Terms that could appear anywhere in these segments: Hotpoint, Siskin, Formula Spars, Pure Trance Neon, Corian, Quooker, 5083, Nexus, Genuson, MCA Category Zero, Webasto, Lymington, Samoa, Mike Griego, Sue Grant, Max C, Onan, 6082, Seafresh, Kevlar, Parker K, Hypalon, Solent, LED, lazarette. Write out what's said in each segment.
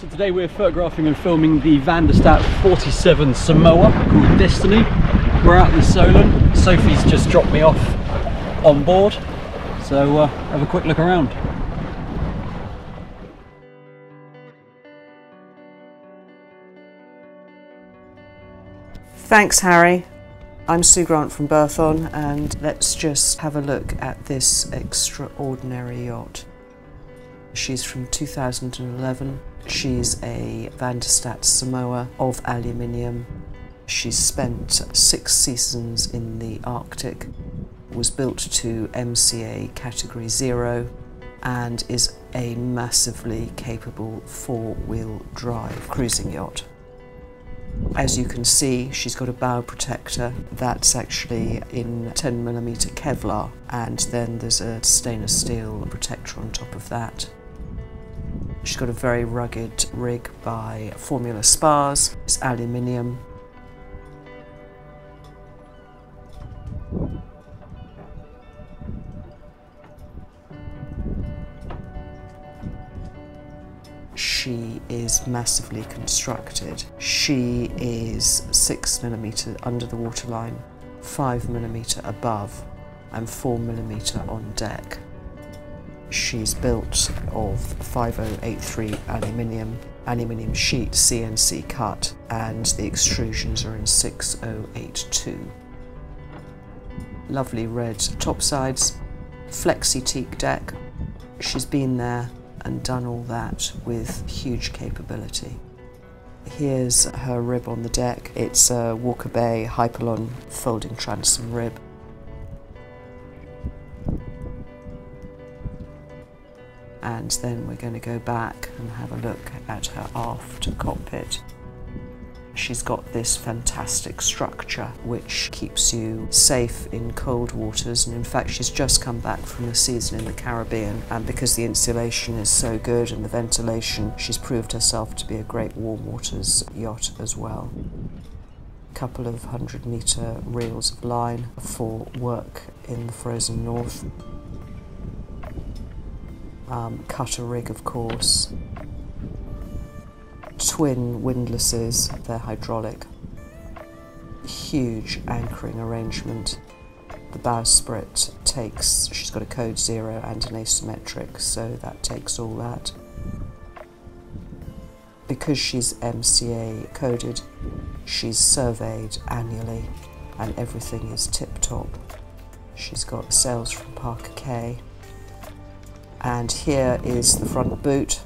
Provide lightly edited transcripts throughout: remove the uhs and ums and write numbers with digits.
So today we're photographing and filming the Van de Stadt 47 Samoa called Destiny. We're out in Solent. Sophie's just dropped me off on board, so have a quick look around. Thanks, Harry. I'm Sue Grant from Berthon, and let's just have a look at this extraordinary yacht. She's from 2011. She's a Van de Stadt Samoa of aluminium. She's spent 6 seasons in the Arctic, was built to MCA Category Zero, and is a massively capable 4-wheel drive cruising yacht. As you can see, she's got a bow protector that's actually in 10mm Kevlar, and then there's a stainless steel protector on top of that. She's got a very rugged rig by Formula Spars. It's aluminium. She is massively constructed. She is 6mm under the waterline, 5mm above, and 4mm on deck. She's built of 5083 aluminium sheet, CNC cut, and the extrusions are in 6082. Lovely red topsides, Flexi-Teak deck. She's been there and done all that with huge capability. Here's her rib on the deck. It's a Walker Bay Hypalon folding transom rib. And then we're going to go back and have a look at her aft cockpit. She's got this fantastic structure which keeps you safe in cold waters, and in fact she's just come back from a season in the Caribbean, and because the insulation is so good and the ventilation, she's proved herself to be a great warm waters yacht as well. A couple of 100-metre reels of line for work in the frozen north. Cutter rig, of course. Twin windlasses, they're hydraulic. Huge anchoring arrangement. The bowsprit takes, she's got a code 0 and an asymmetric, so that takes all that. Because she's MCA coded, she's surveyed annually and everything is tip-top. She's got sails from Parker K. And here is the front boot.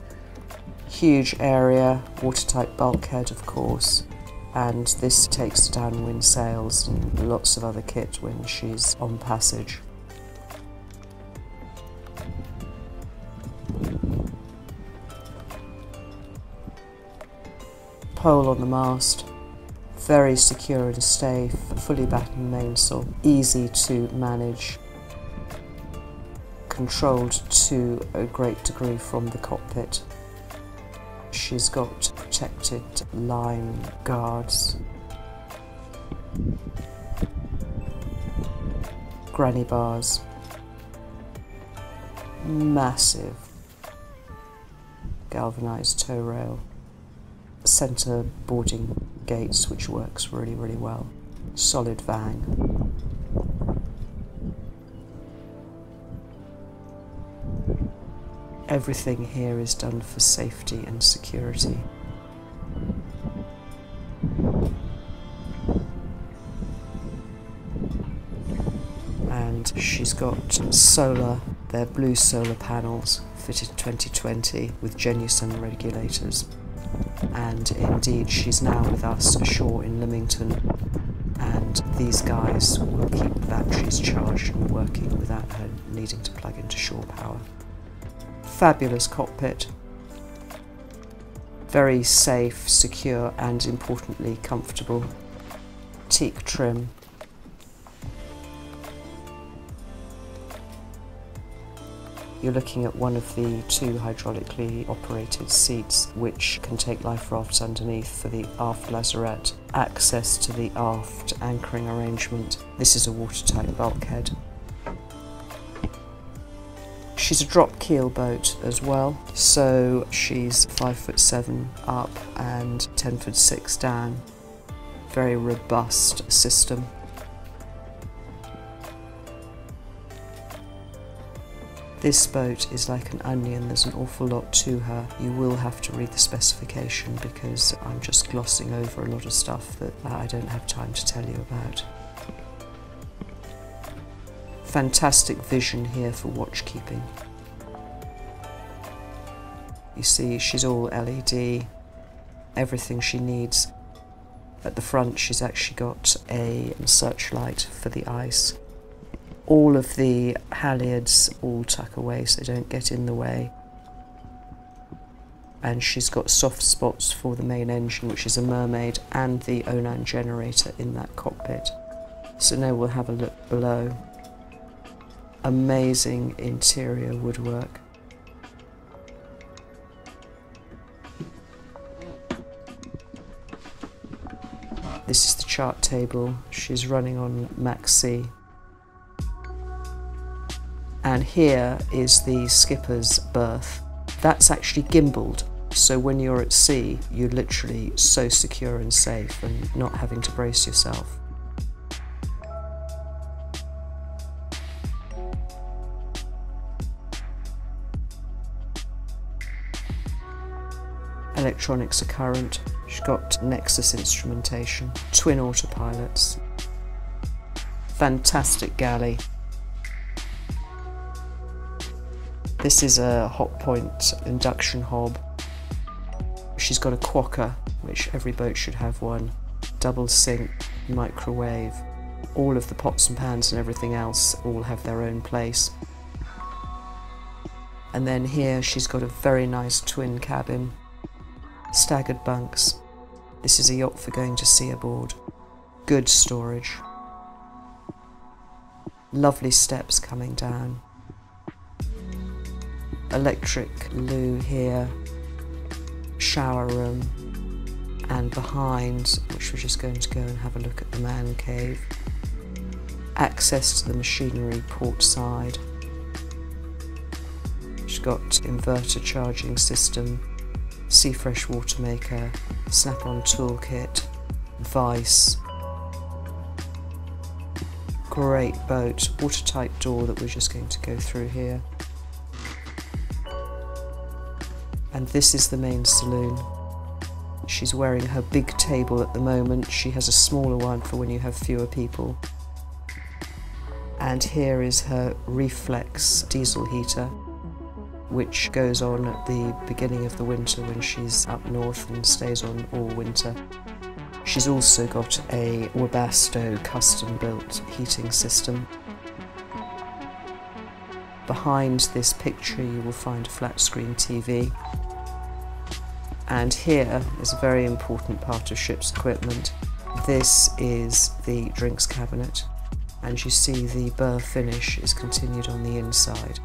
Huge area, watertight bulkhead of course, and this takes downwind sails and lots of other kit when she's on passage. Pole on the mast, very secure and safe, fully battened mainsail, easy to manage, controlled to a great degree from the cockpit. She's got protected line guards. Granny bars. Massive galvanised tow rail. Centre boarding gates, which works really, really well. Solid vang. Everything here is done for safety and security. And she's got solar, they're blue solar panels, fitted 2020 with Genuson regulators. And indeed, she's now with us ashore in Lymington, and these guys will keep the batteries charged and working without her needing to plug into shore power. Fabulous cockpit, very safe, secure, and importantly comfortable. Teak trim. You're looking at one of the 2 hydraulically operated seats which can take life rafts underneath for the aft lazarette. Access to the aft anchoring arrangement. This is a watertight bulkhead. She's a drop keel boat as well, so she's 5'7" up and 10'6" down. Very robust system. This boat is like an onion, there's an awful lot to her. You will have to read the specification because I'm just glossing over a lot of stuff that I don't have time to tell you about. Fantastic vision here for watchkeeping. You see she's all LED, everything she needs. At the front she's actually got a searchlight for the ice. All of the halyards all tuck away so they don't get in the way. And she's got soft spots for the main engine, which is a Mermaid, and the Onan generator in that cockpit. So now we'll have a look below. Amazing interior woodwork. This is the chart table. She's running on Max C. And here is the skipper's berth. That's actually gimbaled, so when you're at sea, you're literally so secure and safe and not having to brace yourself. Electronics are current. She's got Nexus instrumentation, twin autopilots. Fantastic galley. This is a Hotpoint induction hob. She's got a Quooker, which every boat should have one. Double sink, microwave. All of the pots and pans and everything else all have their own place. And then here she's got a very nice twin cabin. Staggered bunks. This is a yacht for going to sea aboard. Good storage. Lovely steps coming down. Electric loo here, shower room, and behind, which we're just going to go and have a look at, the man cave. Access to the machinery port side. She's got inverter charging system, Seafresh water maker, snap-on toolkit, vise. Great boat, watertight door that we're just going to go through here. And this is the main saloon. She's wearing her big table at the moment. She has a smaller one for when you have fewer people. And here is her reflex diesel heater, which goes on at the beginning of the winter when she's up north and stays on all winter. She's also got a Webasto custom-built heating system. Behind this picture you will find a flat-screen TV. And here is a very important part of ship's equipment. This is the drinks cabinet, and you see the burr finish is continued on the inside.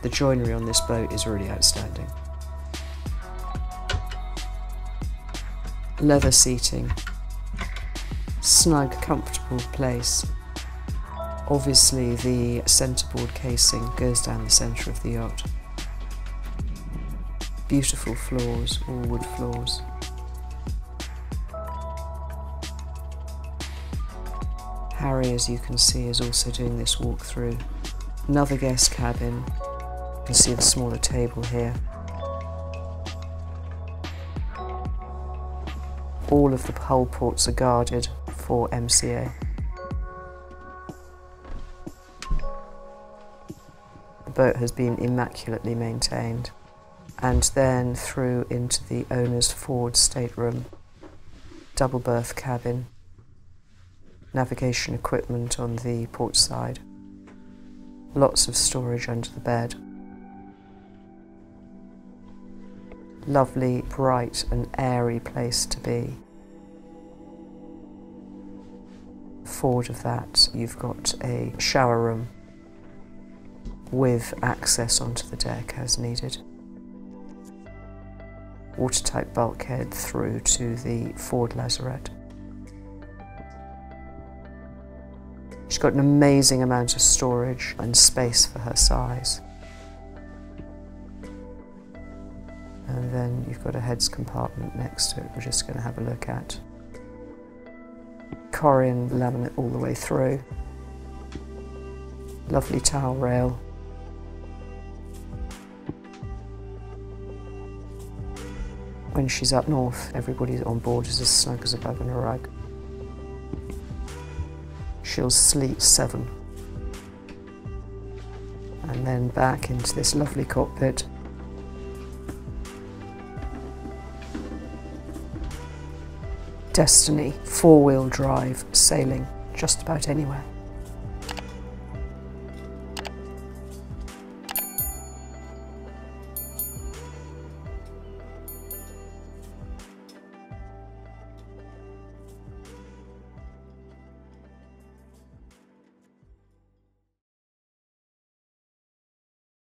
The joinery on this boat is really outstanding. Leather seating. Snug, comfortable place. Obviously the centreboard casing goes down the centre of the yacht. Beautiful floors, all wood floors. Harry, as you can see, is also doing this walkthrough. Another guest cabin. You can see the smaller table here. All of the hull ports are guarded for MCA. The boat has been immaculately maintained, and then through into the owner's forward stateroom, double berth cabin, navigation equipment on the port side, lots of storage under the bed, lovely, bright and airy place to be. Forward of that you've got a shower room with access onto the deck as needed. Watertight bulkhead through to the forward lazarette. She's got an amazing amount of storage and space for her size. and then you've got a heads compartment next to it we're just going to have a look at. Corian laminate all the way through. Lovely towel rail. When she's up north, everybody's on board is as snug as a bug on a rug. She'll sleep 7. And then back into this lovely cockpit. Destiny, 4-wheel drive, sailing just about anywhere.